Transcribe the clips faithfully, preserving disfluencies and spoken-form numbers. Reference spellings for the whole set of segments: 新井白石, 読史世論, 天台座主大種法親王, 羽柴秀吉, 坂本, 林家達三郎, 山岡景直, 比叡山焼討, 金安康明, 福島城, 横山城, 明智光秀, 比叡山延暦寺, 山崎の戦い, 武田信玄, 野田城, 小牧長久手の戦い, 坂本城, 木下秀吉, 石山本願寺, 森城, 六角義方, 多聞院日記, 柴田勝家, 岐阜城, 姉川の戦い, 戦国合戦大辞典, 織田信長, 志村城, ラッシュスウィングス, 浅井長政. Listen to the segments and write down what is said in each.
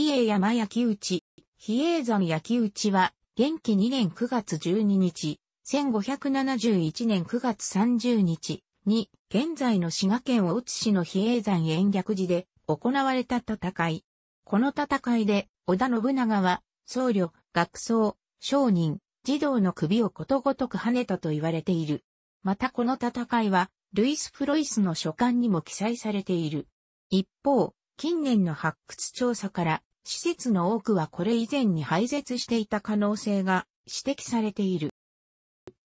比叡山焼討、比叡山焼討は、元亀にねんくがつじゅうににち、せんごひゃくななじゅういちねんくがつさんじゅうにちに、現在の滋賀県大津市の比叡山延暦寺で行われた戦い。この戦いで、織田信長は、僧侶、学僧、商人、児童の首をことごとく跳ねたと言われている。またこの戦いは、ルイス・フロイスの書簡にも記載されている。一方、近年の発掘調査から、施設の多くはこれ以前に廃絶していた可能性が指摘されている。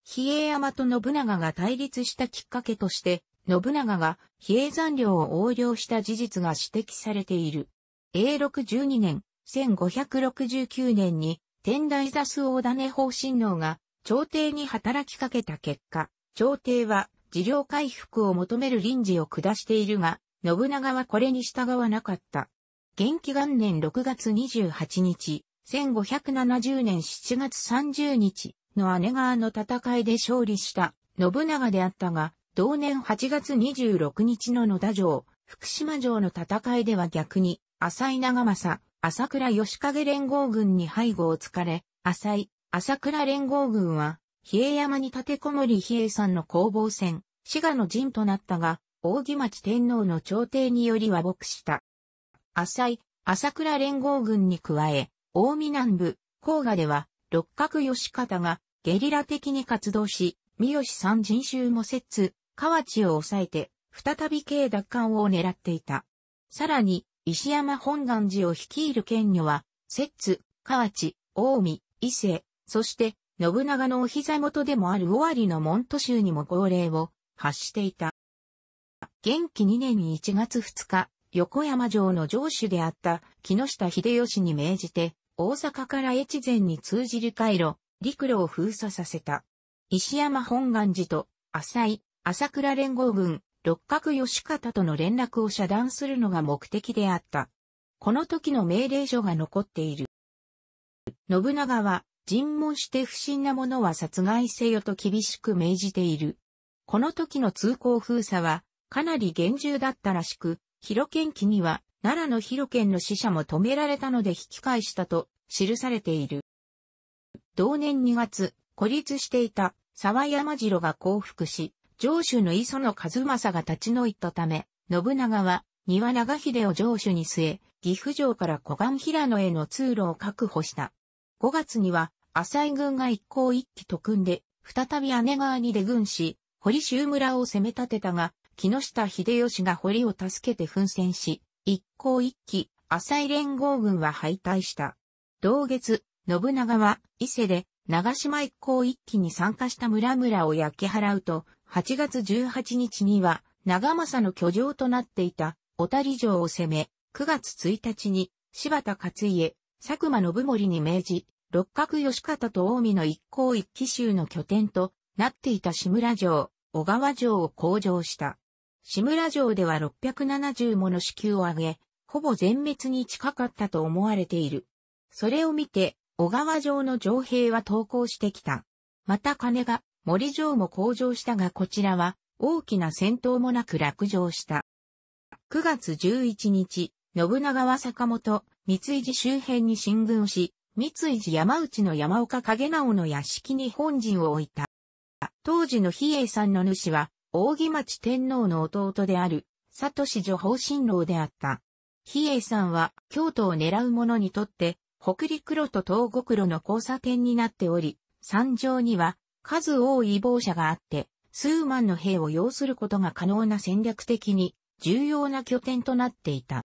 比叡山と信長が対立したきっかけとして、信長が比叡山領を横領した事実が指摘されている。永禄じゅうにねん、せんごひゃくろくじゅうきゅうねんに天台座主大種法親王が朝廷に働きかけた結果、朝廷は事領回復を求める臨時を下しているが、信長はこれに従わなかった。元亀元年ろくがつにじゅうはちにち、せんごひゃくななじゅうねんしちがつさんじゅうにちの姉川の戦いで勝利した信長であったが、同年はちがつにじゅうろくにちの野田城、福島城の戦いでは逆に、浅井長政、朝倉義景連合軍に背後をつかれ、浅井、朝倉連合軍は、比叡山に立てこもり比叡山の攻防戦、滋賀の陣となったが、扇町天皇の調停により和睦した。浅井、朝倉連合軍に加え、近江南部、甲賀では、六角義方がゲリラ的に活動し、三好三陣衆も摂津、河内を抑えて、再び京奪還を狙っていた。さらに、石山本願寺を率いる権女は、摂津、河内、近江、伊勢、そして、信長のお膝元でもある尾張の門徒衆にも号令を発していた。元亀にねんいちがつふつか、横山城の城主であった木下秀吉に命じて、大阪から越前に通じる回路、陸路を封鎖させた。石山本願寺と浅井、朝倉連合軍、六角義方との連絡を遮断するのが目的であった。この時の命令書が残っている。信長は、尋問して不審な者は殺害せよと厳しく命じている。この時の通行封鎖は、かなり厳重だったらしく、広賢記には、奈良の広賢の使者も止められたので引き返したと記されている。同年にがつ、孤立していた沢山城が降伏し、城主の磯野一正が立ち退いたため、信長は丹羽長秀を城主に据え、岐阜城から湖岸平野への通路を確保した。ごがつには、浅井軍が一向一揆と組んで、再び姉川に出軍し、堀州村を攻め立てたが、木下秀吉が堀を助けて奮戦し、一向一揆、浅井連合軍は敗退した。同月、信長は伊勢で長島一向一揆に参加した村々を焼き払うと、はちがつじゅうはちにちには長政の居城となっていた小谷城を攻め、くがつついたちに柴田勝家、佐久間信盛に命じ、六角義方と近江の一向一揆衆の拠点となっていた志村城、小川城を攻城した。志村城ではろっぴゃくななじゅうもの士気を上げ、ほぼ全滅に近かったと思われている。それを見て、小川城の城兵は投降してきた。また金が、森城も攻城したがこちらは、大きな戦闘もなく落城した。くがつじゅういちにち、信長は坂本、三井寺周辺に進軍し、三井寺山内の山岡景直の屋敷に本陣を置いた。当時の比叡山の主は、扇町天皇の弟である、佐藤助法親王であった。比叡山は、京都を狙う者にとって、北陸路と東国路の交差点になっており、山上には、数多い防車があって、数万の兵を要することが可能な戦略的に、重要な拠点となっていた。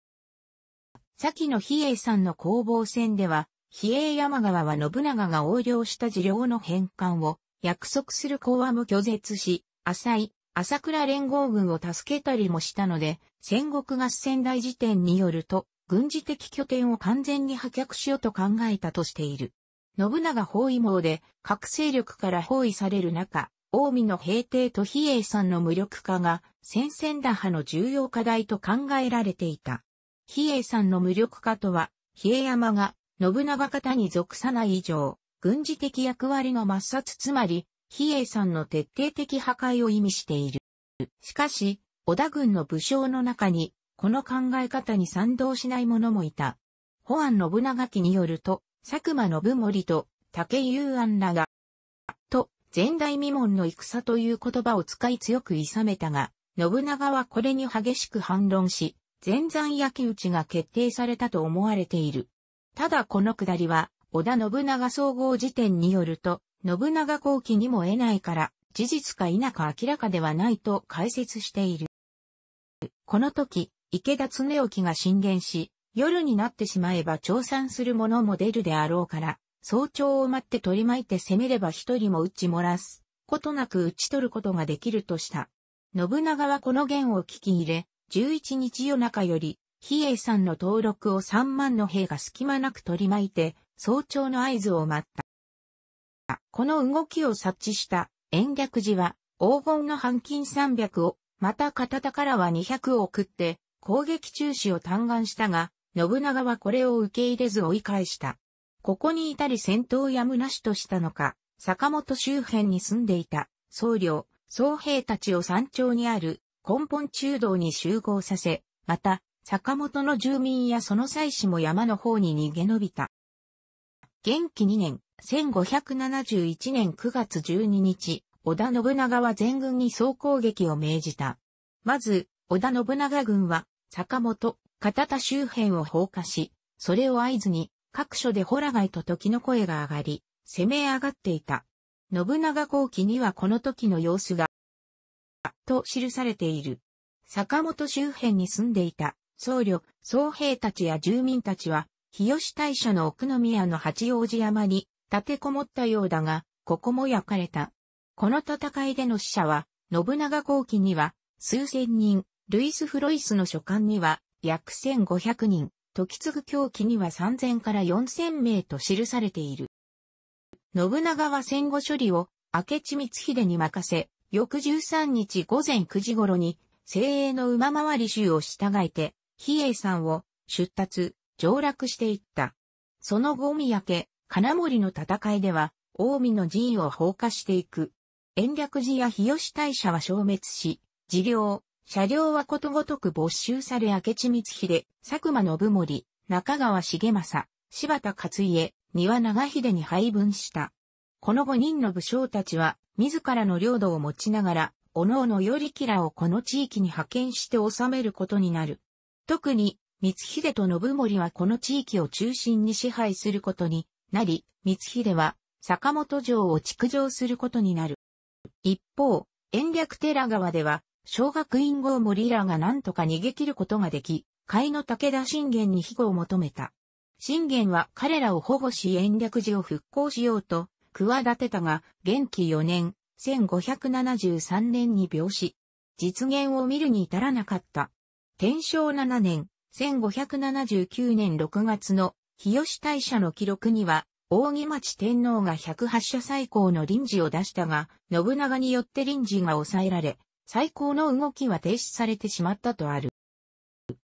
先の比叡山の攻防戦では、比叡山川は信長が横領した事領の返還を、約束する講和も拒絶し、浅井、朝倉連合軍を助けたりもしたので、戦国合戦大辞典によると、軍事的拠点を完全に破却しようと考えたとしている。信長包囲網で、各勢力から包囲される中、近江の平定と比叡山の無力化が、戦線打破の重要課題と考えられていた。比叡山の無力化とは、比叡山が信長方に属さない以上、軍事的役割の抹殺つまり、比叡山の徹底的破壊を意味している。しかし、織田軍の武将の中に、この考え方に賛同しない者もいた。保安信長記によると、佐久間信盛と武井雄安らが、と、前代未聞の戦という言葉を使い強く諌めたが、信長はこれに激しく反論し、全山焼き討ちが決定されたと思われている。ただこの下りは、織田信長総合辞典によると、信長後期にも得ないから、事実か否か明らかではないと解説している。この時、池田恒興が進言し、夜になってしまえば調散する者も出るであろうから、早朝を待って取り巻いて攻めれば一人も打ち漏らすことなく打ち取ることができるとした。信長はこの言を聞き入れ、じゅういちにち夜中より、比叡山の登録をさんまんの兵が隙間なく取り巻いて、早朝の合図を待った。この動きを察知した延暦寺は、黄金の半金さんびゃくを、また堅田からはにひゃくを送って、攻撃中止を嘆願したが、信長はこれを受け入れず追い返した。ここに至り戦闘やむなしとしたのか、坂本周辺に住んでいた僧侶、僧兵たちを山頂にある根本中道に集合させ、また、坂本の住民やその妻子も山の方に逃げ延びた。元亀にねん、せんごひゃくななじゅういちねんくがつじゅうににち、織田信長は全軍に総攻撃を命じた。まず、織田信長軍は、坂本、堅田周辺を放火し、それを合図に、各所でほら貝と時の声が上がり、攻め上がっていた。信長後期にはこの時の様子が、と記されている。坂本周辺に住んでいた、僧侶、僧兵たちや住民たちは、日吉大社の奥宮の八王子山に立てこもったようだが、ここも焼かれた。この戦いでの死者は、信長後期には、数千人、ルイス・フロイスの書簡には、約せんごひゃくにん、時継狂気にはさんぜんからよんせん名と記されている。信長は戦後処理を明智光秀に任せ、翌じゅうさんにち午前くじ頃に、精鋭の馬回り衆を従えて、比叡山を出立、上洛していった。その後三宅、金森の戦いでは、近江の寺院を放火していく。延暦寺や日吉大社は消滅し、寺領、車両はことごとく没収され明智光秀、佐久間信盛、中川重政、柴田勝家、丹羽長秀に配分した。このごにんの武将たちは、自らの領土を持ちながら、おのおのより吉良をこの地域に派遣して治めることになる。特に、光秀と信盛はこの地域を中心に支配することになり、光秀は、坂本城を築城することになる。一方、延暦寺川では、小学院郷森らが何とか逃げ切ることができ、甲斐の武田信玄に庇護を求めた。信玄は彼らを保護し延暦寺を復興しようと、企てたが、元亀よねん、せんごひゃくななじゅうさんねんに病死。実現を見るに至らなかった。天正しちねん、せんごひゃくななじゅうきゅうねんろくがつの日吉大社の記録には、扇町天皇がひゃくはち社最高の臨時を出したが、信長によって臨時が抑えられ、最高の動きは停止されてしまったとある。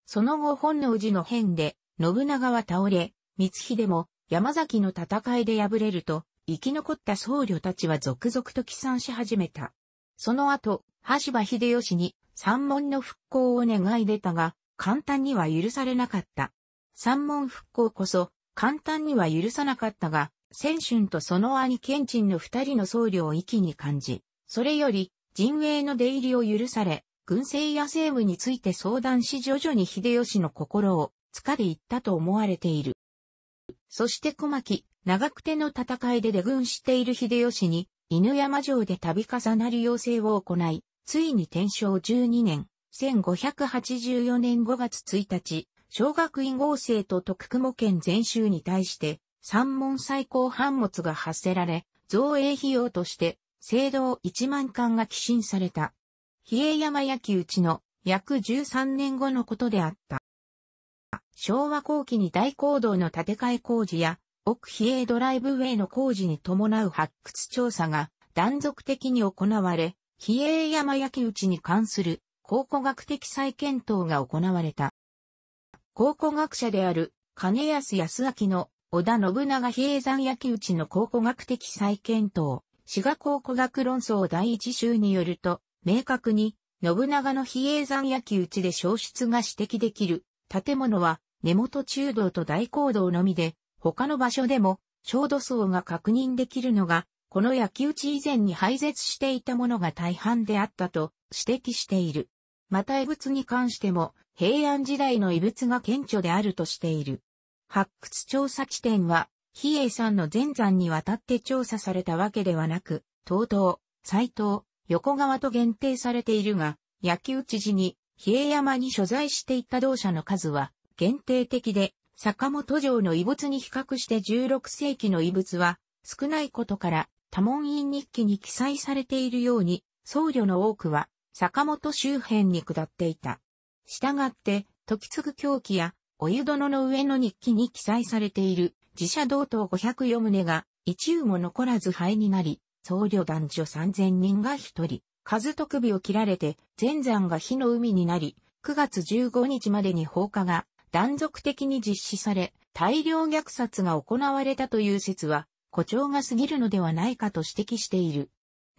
その後本能寺の変で、信長は倒れ、光秀も山崎の戦いで敗れると、生き残った僧侶たちは続々と帰参し始めた。その後、羽柴秀吉に山門の復興を願い出たが、簡単には許されなかった。山門復興こそ、簡単には許さなかったが、千春とその兄謙鎮の二人の僧侶を息に感じ、それより、陣営の出入りを許され、軍政や政務について相談し徐々に秀吉の心を掴んでいったと思われている。そして小牧、長久手の戦いで出軍している秀吉に、犬山城で度重なる要請を行い、ついに天正じゅうにねん、せんごひゃくはちじゅうよねんごがつついたち、小学院合成と徳雲県全州に対して、山門最高版物が発せられ、造営費用として、青銅いちまん貫が寄進された。比叡山焼き討ちの約じゅうさんねんごのことであった。昭和後期に大講堂の建て替え工事や奥比叡ドライブウェイの工事に伴う発掘調査が断続的に行われ、比叡山焼き討ちに関する考古学的再検討が行われた。考古学者である金安康明の織田信長比叡山焼き討ちの考古学的再検討。滋賀考古学論争第一集によると、明確に、信長の比叡山焼き討ちで焼失が指摘できる、建物は、根元中道と大講道のみで、他の場所でも、小土層が確認できるのが、この焼き打ち以前に廃絶していたものが大半であったと指摘している。また遺物に関しても、平安時代の遺物が顕著であるとしている。発掘調査地点は、比叡山の全山にわたって調査されたわけではなく、東東、西東、横川と限定されているが、焼き打ち時に、比叡山に所在していた同社の数は、限定的で、坂本城の遺物に比較してじゅうろくせいきの遺物は、少ないことから、多聞院日記に記載されているように、僧侶の多くは、坂本周辺に下っていた。したがって、時次狂記や、お湯殿の上の日記に記載されている、寺社同等ごひゃくよんとうが、一羽も残らず灰になり、僧侶男女さんぜんにんが一人、数と首を切られて、全山が火の海になり、くがつじゅうごにちまでに放火が断続的に実施され、大量虐殺が行われたという説は、誇張が過ぎるのではないかと指摘している。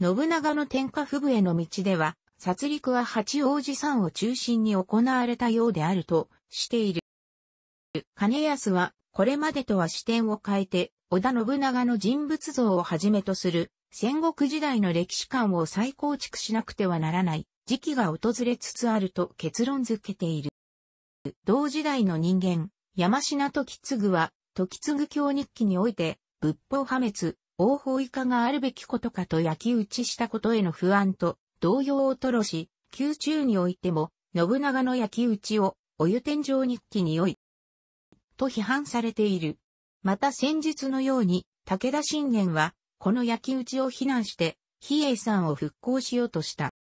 信長の天下布武への道では、殺戮は八王子山を中心に行われたようであるとしている。兼康はこれまでとは視点を変えて織田信長の人物像をはじめとする戦国時代の歴史観を再構築しなくてはならない時期が訪れつつあると結論づけている。同時代の人間、山科時次は時次狂日記において仏法破滅、王法以下があるべきことかと焼き打ちしたことへの不安と、同様を吐露し、宮中においても、信長の焼き打ちを、お湯天上日記におい、と批判されている。また先日のように、武田信玄は、この焼き打ちを非難して、比叡山を復興しようとした。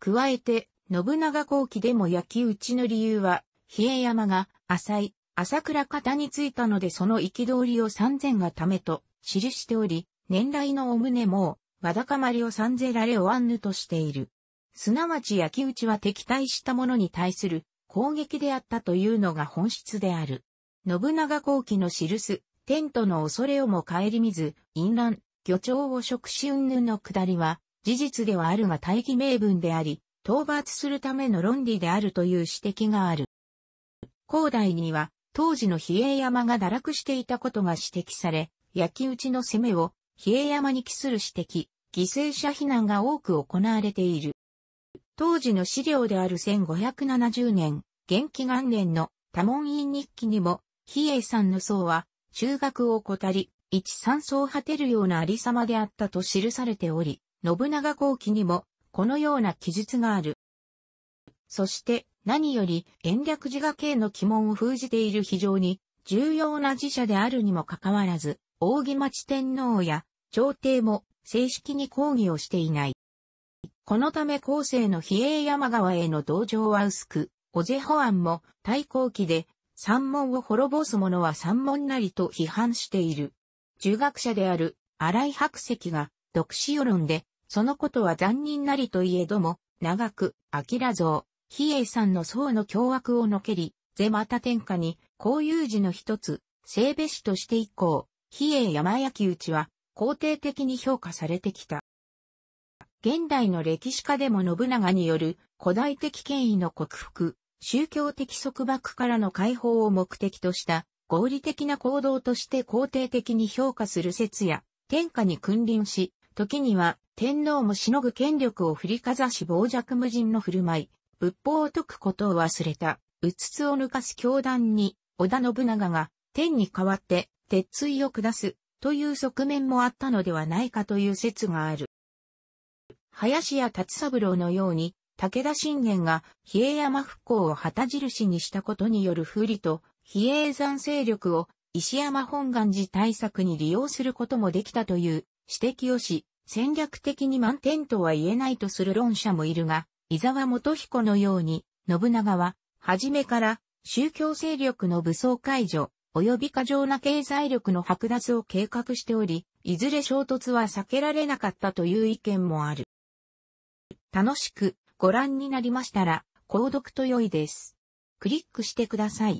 加えて、信長後期でも焼き打ちの理由は、比叡山が、浅い、朝倉方についたのでその憤りを三千がためと、記しており、年来のお胸も、わだかまりをさんぜられおあんぬとしている。すなわち焼き打ちは敵対した者に対する攻撃であったというのが本質である。信長後期の記す、天との恐れをも顧みず、淫乱、魚鳥を食し云々の下りは、事実ではあるが大義名分であり、討伐するための論理であるという指摘がある。後代には、当時の比叡山が堕落していたことが指摘され、焼き打ちの攻めを、比叡山に帰する指摘、犠牲者避難が多く行われている。当時の資料であるせんごひゃくななじゅうねん、元亀元年の多聞院日記にも、比叡山の僧は、中学を怠り、一山僧果てるようなありさまであったと記されており、信長後期にも、このような記述がある。そして、何より、延暦寺が慶の鬼門を封じている非常に、重要な寺社であるにもかかわらず、扇町天皇や、朝廷も正式に抗議をしていない。このため後世の比叡山川への同情は薄く、小瀬甫庵も太閤記で山門を滅ぼす者は山門なりと批判している。儒学者である新井白石が読史世論で、そのことは残忍なりといえども、長く、明像、比叡山の僧の凶悪をのけり、是また天下に、公有寺の一つ、聖部市として以降、比叡山焼き打ちは、肯定的に評価されてきた。現代の歴史家でも信長による古代的権威の克服、宗教的束縛からの解放を目的とした合理的な行動として肯定的に評価する説や、天下に君臨し、時には天皇もしのぐ権力を振りかざし傍若無人の振る舞い、仏法を説くことを忘れた、うつつを抜かす教団に、織田信長が天に代わって鉄槌を下す。という側面もあったのではないかという説がある。林家達三郎のように、武田信玄が比叡山復興を旗印にしたことによる不利と、比叡山勢力を石山本願寺対策に利用することもできたという指摘をし、戦略的に満点とは言えないとする論者もいるが、伊沢元彦のように、信長は、初めから宗教勢力の武装解除、及び過剰な経済力の剥奪を計画しており、いずれ衝突は避けられなかったという意見もある。楽しくご覧になりましたら、購読と良いです。クリックしてください。